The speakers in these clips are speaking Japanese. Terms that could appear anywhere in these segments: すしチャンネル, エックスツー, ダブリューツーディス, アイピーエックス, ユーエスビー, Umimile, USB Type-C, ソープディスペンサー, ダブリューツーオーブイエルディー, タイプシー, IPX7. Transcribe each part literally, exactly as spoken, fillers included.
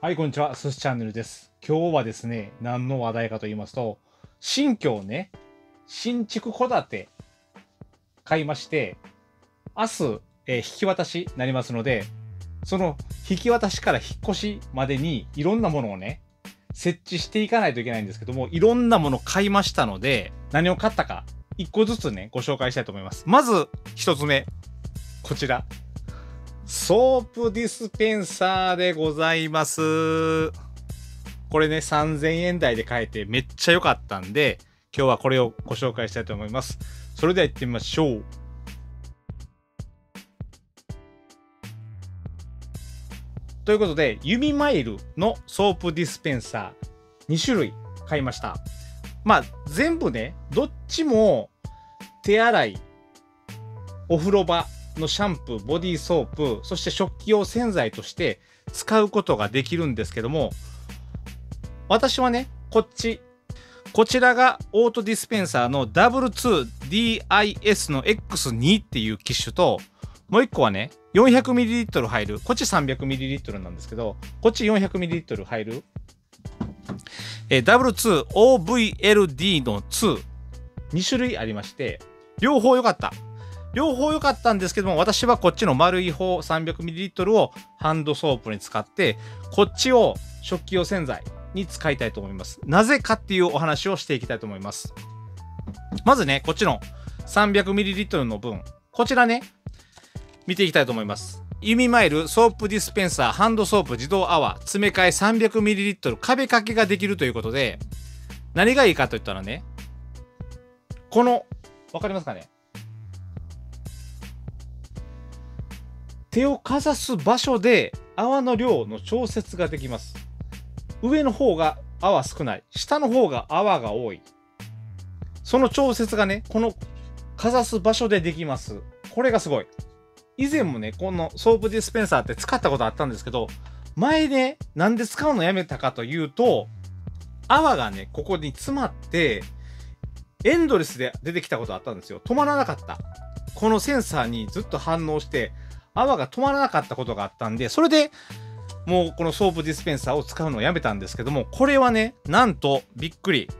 はい、こんにちは。すしチャンネルです。今日はですね、何の話題かと言いますと、新居をね、新築戸建て買いまして、明日、えー、引き渡しになりますので、その引き渡しから引っ越しまでにいろんなものをね、設置していかないといけないんですけども、いろんなもの買いましたので、何を買ったか、一個ずつね、ご紹介したいと思います。まず、一つ目、こちら。ソープディスペンサーでございます。これね、さんぜんえん台で買えてめっちゃ良かったんで、今日はこれをご紹介したいと思います。それでは行ってみましょう。ということで、指マイルのソープディスペンサーにしゅるい買いました。まあ、全部ね、どっちも手洗い、お風呂場、のシャンプー、ボディーソープ、そして食器用洗剤として使うことができるんですけども、私はね、こっち、こちらがオートディスペンサーの ダブリューツーディス の エックスツー っていう機種と、もういっこはね、よんひゃくミリリットル 入る、こっち さんびゃくミリリットル なんですけど、こっち よんひゃくミリリットル 入る、えー、ダブリューツーオーブイエルディー のツー、にしゅるいありまして、両方良かった。両方良かったんですけども、私はこっちの丸い方 さんびゃくミリリットル をハンドソープに使って、こっちを食器用洗剤に使いたいと思います。なぜかっていうお話をしていきたいと思います。まずね、こっちの さんびゃくミリリットル の分、こちらね、見ていきたいと思います。指マイルソープディスペンサーハンドソープ自動泡詰め替え さんびゃくミリリットル 壁掛けができるということで、何がいいかといったらね、この、わかりますかね？手をかざす場所で泡の量の調節ができます。上の方が泡少ない、下の方が泡が多い。その調節がね、このかざす場所でできます。これがすごい。以前もね、このソープディスペンサーって使ったことあったんですけど、前ね、なんで使うのやめたかというと、泡がね、ここに詰まって、エンドレスで出てきたことあったんですよ。止まらなかった。このセンサーにずっと反応して、泡が止まらなかったことがあったんで、それでもうこのソープディスペンサーを使うのをやめたんですけども、これはね、なんとびっくり。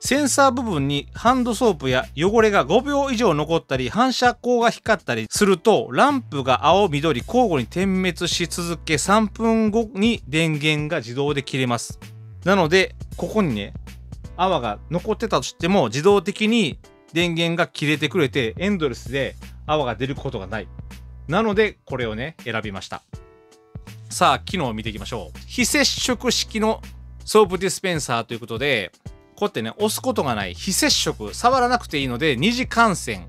センサー部分にハンドソープや汚れがごびょう以上残ったり、反射光が光ったりすると、ランプが青、緑、交互に点滅し続け、さんぷんごに電源が自動で切れます。なので、ここにね、泡が残ってたとしても、自動的に電源が切れてくれて、エンドレスで泡が出ることがない。なので、これをね、選びました。さあ、機能を見ていきましょう。非接触式のソープディスペンサーということで、こうやってね、押すことがない、非接触、触らなくていいので、二次感染、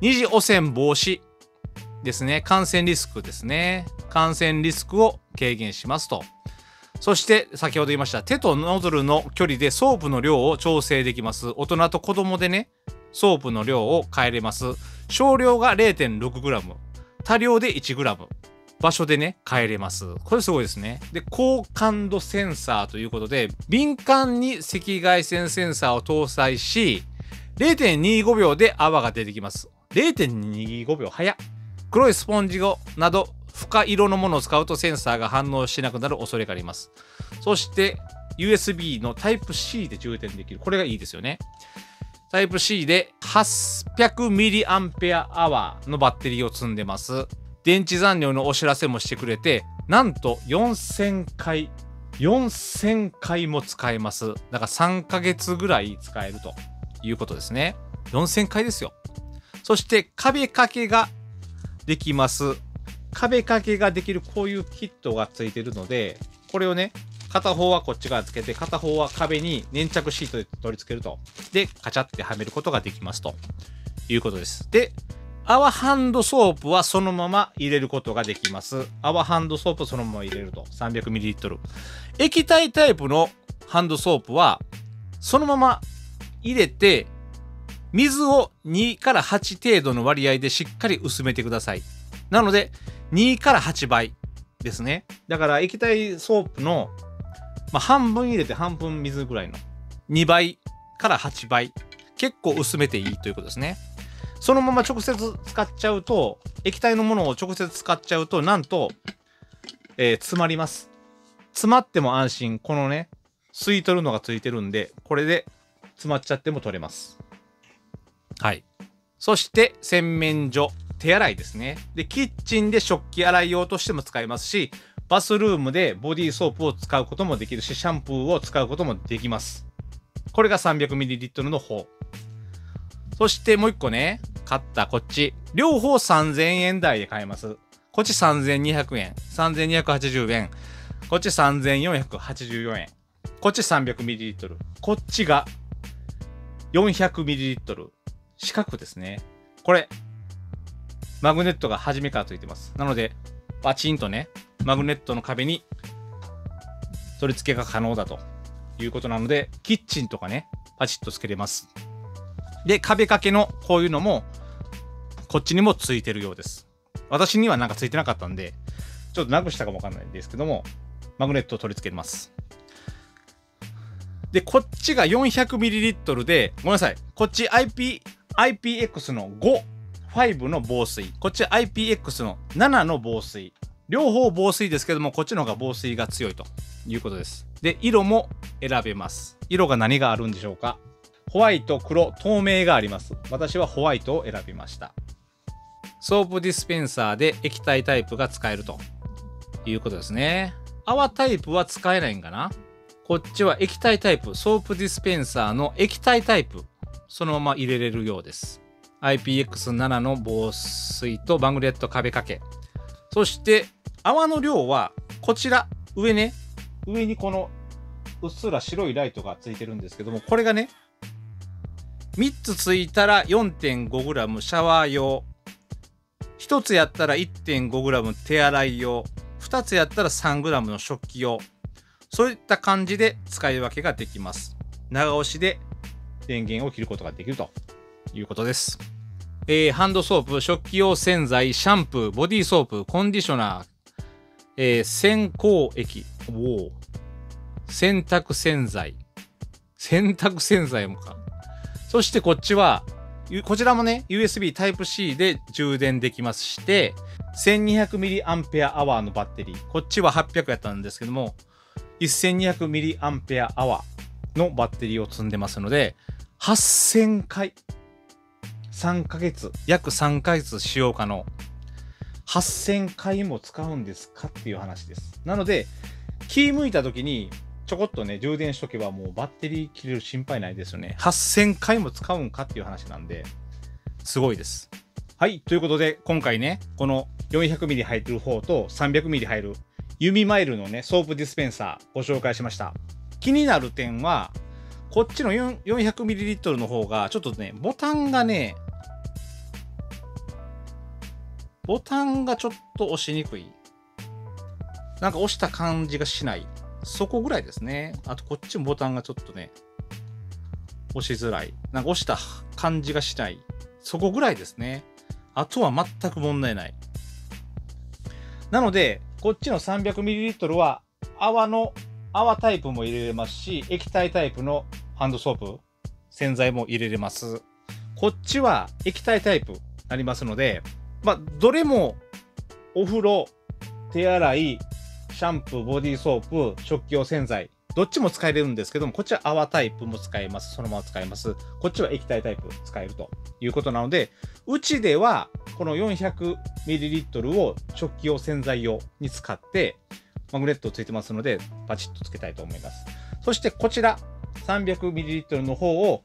二次汚染防止ですね、感染リスクですね、感染リスクを軽減しますと。そして、先ほど言いました、手とノズルの距離でソープの量を調整できます。大人と子供でね、ソープの量を変えれます。少量が れいてんろくグラム。多量で いちグラム。場所でね、変えれます。これすごいですね。で、高感度センサーということで、敏感に赤外線センサーを搭載し、れいてんにごびょうで泡が出てきます。れいてんにごびょう早っ。黒いスポンジなど、深色のものを使うとセンサーが反応しなくなる恐れがあります。そして、ユーエスビー の タイプシー で充電できる。これがいいですよね。タイプシー で はっぴゃくミリアンペアアワー のバッテリーを積んでます。電池残量のお知らせもしてくれて、なんとよんせんかい、よんせんかいも使えます。だからさんかげつぐらい使えるということですね。よんせんかいですよ。そして壁掛けができます。壁掛けができるこういうキットがついてるので、これをね、片方はこっち側つけて、片方は壁に粘着シートで取り付けると。で、カチャってはめることができますということです。で、泡ハンドソープはそのまま入れることができます。泡ハンドソープそのまま入れると。さんびゃくミリリットル。液体タイプのハンドソープは、そのまま入れて、水をにからはち程度の割合でしっかり薄めてください。なので、にからはちばいですね。だから液体ソープのまあ半分入れて半分水ぐらいのにばいからはちばい、結構薄めていいということですね。そのまま直接使っちゃうと、液体のものを直接使っちゃうと、なんと、えー、詰まります。詰まっても安心。このね、吸い取るのがついてるんで、これで詰まっちゃっても取れます。はい。そして、洗面所、手洗いですね。で、キッチンで食器洗い用としても使えますし、バスルームでボディーソープを使うこともできるし、シャンプーを使うこともできます。これが さんびゃくミリリットル の方。そしてもう一個ね、買ったこっち。両方さんぜんえん台で買えます。こっちさんぜんにひゃくえん、さんぜんにひゃくはちじゅうえん、こっちさんぜんよんひゃくはちじゅうよんえん、こっち さんびゃくミリリットル、こっちが よんひゃくミリリットル、四角ですね。これ、マグネットが初めからついてます。なので、バチンとね、マグネットの壁に取り付けが可能だということなので、キッチンとかね、パチッとつけれます。で、壁掛けのこういうのも、こっちにもついてるようです。私にはなんかついてなかったんで、ちょっとなくしたかもわかんないんですけども、マグネットを取り付けます。で、こっちが よんひゃくミリリットル で、ごめんなさい、こっち IP、アイピーエックス のご、ごの防水、こっち アイピーエックス のななの防水。両方防水ですけども、こっちの方が防水が強いということです。で、色も選べます。色が何があるんでしょうか。ホワイト、黒、透明があります。私はホワイトを選びました。ソープディスペンサーで液体タイプが使えるということですね。泡タイプは使えないんかな？こっちは液体タイプ、ソープディスペンサーの液体タイプ、そのまま入れれるようです。アイピーエックスセブン の防水とマグネット壁掛け。そして、泡の量はこちら、上ね、上にこのうっすら白いライトがついてるんですけども、これがね、みっつついたら よんてんごグラム シャワー用、ひとつやったら いってんごグラム 手洗い用、ふたつやったら さんグラム の食器用、そういった感じで使い分けができます。長押しで電源を切ることができるということです。えー、ハンドソープ、食器用洗剤、シャンプー、ボディーソープ、コンディショナー、えー、洗口液、お洗濯洗剤、洗濯洗剤もか。そしてこっちは、こちらもね、ユーエスビー タイプシー で充電できまして、せんにひゃくミリアンペアアワー のバッテリー。こっちははっぴゃくやったんですけども、せんにひゃくミリアンペアアワー のバッテリーを積んでますので、はっせんかい。さんかげつ、約さんかげつ使用可能。はっせんかいも使うんですかっていう話です。なので、気向いた時に、ちょこっとね、充電しとけばもうバッテリー切れる心配ないですよね。はっせんかいも使うんかっていう話なんで、すごいです。はい、ということで、今回ね、この よんひゃくミリ 入ってる方と さんびゃくミリ 入るユミマイルのね、ソープディスペンサーご紹介しました。気になる点は、こっちの よんひゃくミリリットル の方が、ちょっとね、ボタンがね、ボタンがちょっと押しにくい。なんか押した感じがしない。そこぐらいですね。あとこっちもボタンがちょっとね、押しづらい。なんか押した感じがしない。そこぐらいですね。あとは全く問題ない。なので、こっちの さんびゃくミリリットル は泡の、泡タイプも入れれますし、液体タイプのハンドソープ、洗剤も入れれます。こっちは液体タイプになりますので、まあ、どれもお風呂、手洗い、シャンプー、ボディーソープ、食器用洗剤、どっちも使えれるんですけども、こっちは泡タイプも使えます。そのまま使えます。こっちは液体タイプ使えるということなので、うちではこの よんひゃくミリリットル を食器用洗剤用に使って、マグネットついてますので、パチッとつけたいと思います。そしてこちら、さんびゃくミリリットル の方を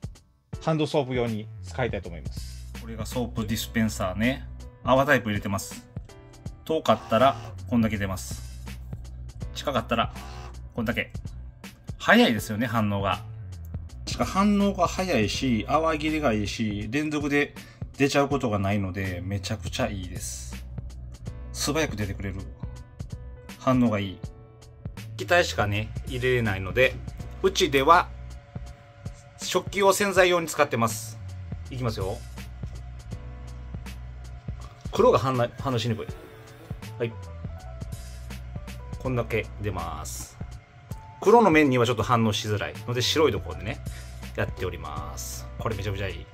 ハンドソープ用に使いたいと思います。これがソープディスペンサーね。泡タイプ入れてます。遠かったらこんだけ出ます。近かったら、こんだけ。早いですよね、反応が。しか反応が早いし、泡切れがいいし、連続で出ちゃうことがないので、めちゃくちゃいいです。素早く出てくれる。反応がいい。液体しかね、入れれないので、うちでは、食器用洗剤用に使ってます。いきますよ。黒が反応しにくい。はい。こんだけ出ます。黒の面にはちょっと反応しづらいので、白いところでね、やっております。これめちゃくちゃいい。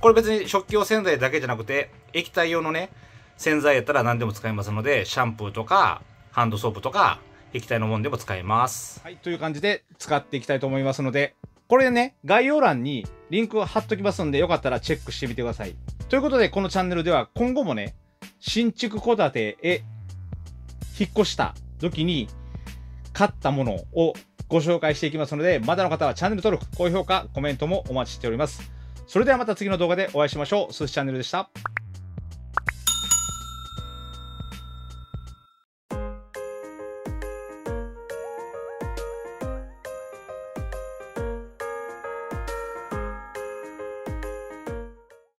これ別に食器用洗剤だけじゃなくて、液体用のね、洗剤やったら何でも使えますので、シャンプーとか、ハンドソープとか、液体のもんでも使えます。はい、という感じで使っていきたいと思いますので、これね、概要欄にリンクを貼っときますので、よかったらチェックしてみてください。ということで、このチャンネルでは今後もね、新築戸建てへ引っ越した時に買ったものをご紹介していきますので、まだの方はチャンネル登録、高評価、コメントもお待ちしております。それではまた次の動画でお会いしましょう。スースチャンネルでした。